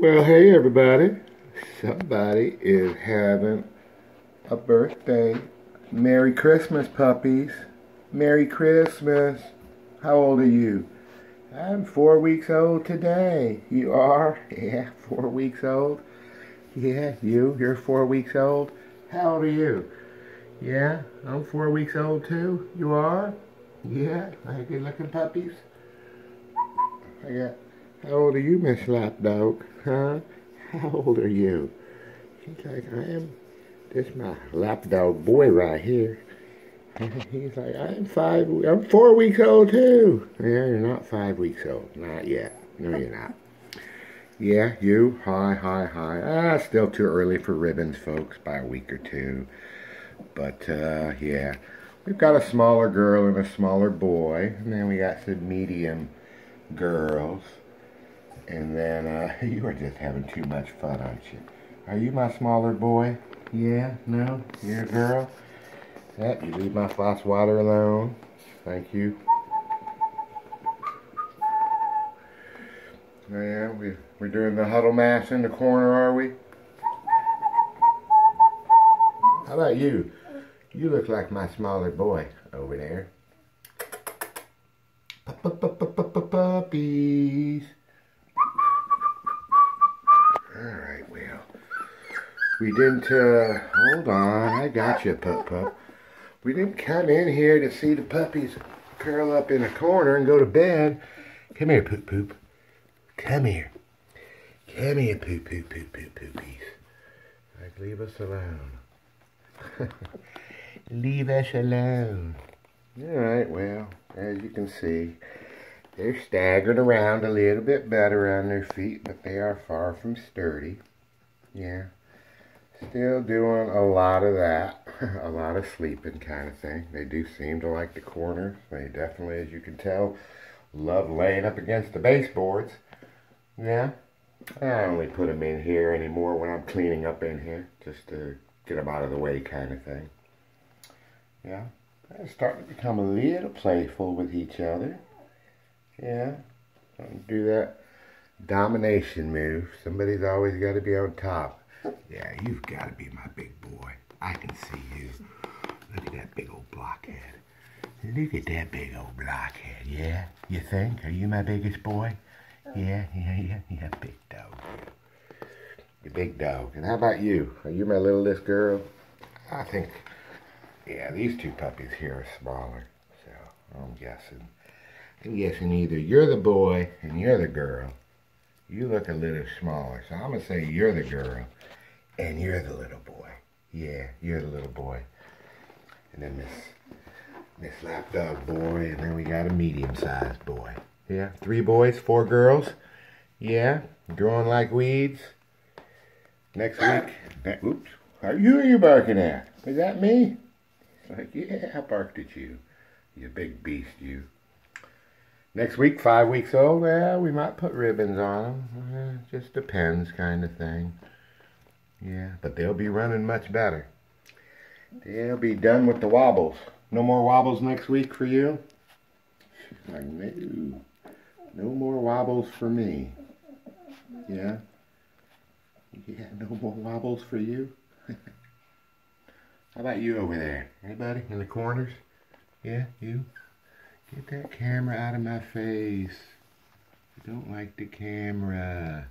Well, hey everybody, somebody is having a birthday. Merry Christmas, puppies. Merry Christmas. How old are you? I'm 4 weeks old today. You are? Yeah, 4 weeks old. Yeah, you're 4 weeks old. How old are you? Yeah, I'm 4 weeks old too. You are? Yeah, like good looking puppies. I got... How old are you, Miss Lapdog? Huh? How old are you? She's like, I am. This is my lapdog boy right here. He's like, I'm 4 weeks old too. Yeah, you're not 5 weeks old. Not yet. No, you're not. Yeah, you. Hi. Ah, still too early for ribbons, folks, by a week or two. But, yeah. We've got a smaller girl and a smaller boy. And then we got some medium girls. And then, you are just having too much fun, aren't you? Are you my smaller boy? Yeah? No? You're a girl? That, you leave my floss water alone. Thank you. Oh, yeah, we're doing the huddle mass in the corner, are we? How about you? You look like my smaller boy over there. Puppies. Alright, well, we didn't, hold on, I got you, pup. We didn't come in here to see the puppies curl up in a corner and go to bed. Come here, poop. Come here. Come here, poopies. Like, leave us alone. Leave us alone. Alright, well, as you can see, they're staggered around a little bit better on their feet, but they are far from sturdy. Yeah. Still doing a lot of that. A lot of sleeping kind of thing. They do seem to like the corners. They definitely, as you can tell, love laying up against the baseboards. Yeah. I only put them in here anymore when I'm cleaning up in here. Just to get them out of the way kind of thing. Yeah. They're starting to become a little playful with each other. Yeah, don't do that domination move. Somebody's always got to be on top. Yeah, you've got to be my big boy. I can see you. Look at that big old blockhead. Look at that big old blockhead, yeah? You think? Are you my biggest boy? Yeah, big dog. You're big dog. And how about you? Are you my littlest girl? I think, yeah, these two puppies here are smaller. So, I'm guessing either you're the boy and you're the girl. You look a little smaller, so I'm going to say you're the girl and you're the little boy. Yeah, you're the little boy. And then Miss Lapdog boy, and then we got a medium-sized boy. Yeah, 3 boys, 4 girls. Yeah, growing like weeds. Next week, oops, who are you barking at? Is that me? It's like, yeah, I barked at you. You big beast, you. Next week, 5 weeks old, well, we might put ribbons on them. Just depends kind of thing. Yeah, but they'll be running much better. They'll be done with the wobbles. No more wobbles next week for you? She's like, no. No more wobbles for me. Yeah? Yeah, no more wobbles for you? How about you over there? Anybody in the corners? Yeah, you? Get that camera out of my face. I don't like the camera.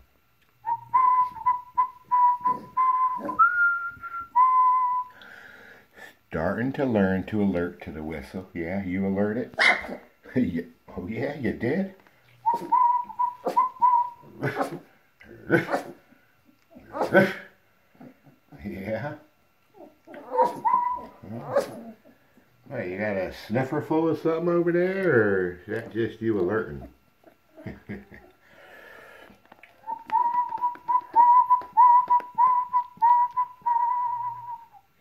Starting to learn to alert to the whistle. Yeah, you alert it. Oh yeah, you did? Yeah. Hey, you got a sniffer full of something over there, or is that just you alerting?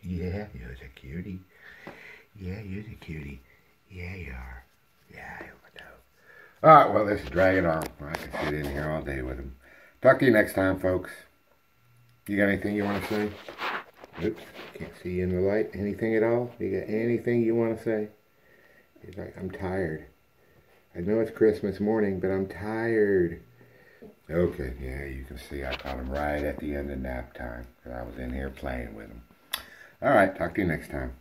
Yeah, you're a cutie. Yeah, you're a cutie. Yeah, you are. Yeah, I know. Alright, well, let's drag it on. I can sit in here all day with them. Talk to you next time, folks. You got anything you want to say? Oops, can't see you in the light. Anything at all? You got anything you want to say? He's like, I'm tired. I know it's Christmas morning, but I'm tired. Okay, yeah, you can see I caught him right at the end of nap time, because I was in here playing with him. All right, talk to you next time.